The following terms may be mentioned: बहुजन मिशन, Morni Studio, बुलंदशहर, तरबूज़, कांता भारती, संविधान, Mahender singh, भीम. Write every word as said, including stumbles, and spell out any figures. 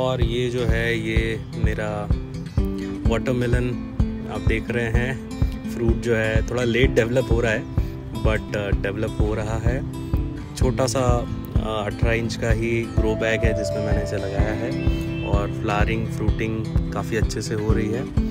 और ये जो है ये मेरा वाटरमेलन आप देख रहे हैं। फ्रूट जो है थोड़ा लेट डेवलप हो रहा है बट डेवलप हो रहा है। छोटा सा अठारह इंच का ही ग्रो बैग है जिसमें मैंने इसे लगाया है और फ्लावरिंग फ्रूटिंग काफ़ी अच्छे से हो रही है।